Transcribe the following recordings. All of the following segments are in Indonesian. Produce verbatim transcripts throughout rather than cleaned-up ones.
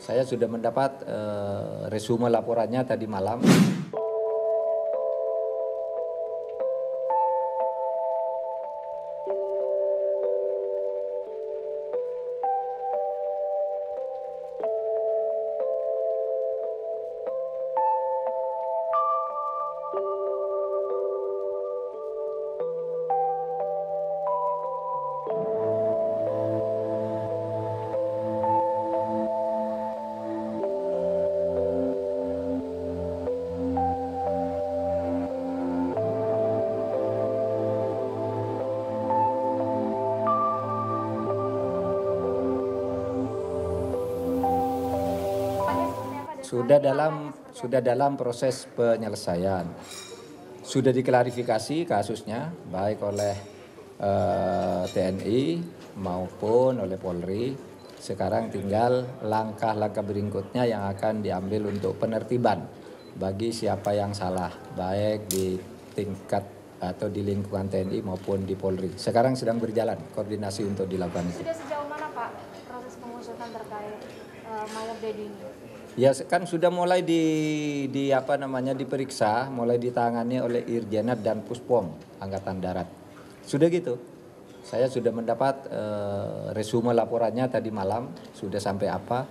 Saya sudah mendapat uh, resume laporannya tadi malam. Sudah dalam sudah dalam proses penyelesaian, sudah diklarifikasi kasusnya baik oleh eh, T N I maupun oleh Polri. Sekarang tinggal langkah-langkah berikutnya yang akan diambil untuk penertiban bagi siapa yang salah, baik di tingkat atau di lingkungan T N I maupun di Polri. Sekarang sedang berjalan koordinasi untuk dilakukan itu. Sudah sejauh mana Pak proses pengusutan terkait uh, Mayor Deddy ini? Ya kan sudah mulai di, di apa namanya diperiksa, mulai ditangani oleh Irjenad dan Puspom Angkatan Darat. Sudah gitu, saya sudah mendapat eh, resume laporannya tadi malam, sudah sampai apa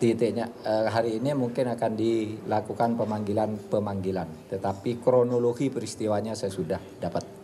titiknya. Eh, hari ini mungkin akan dilakukan pemanggilan-pemanggilan, tetapi kronologi peristiwanya saya sudah dapat.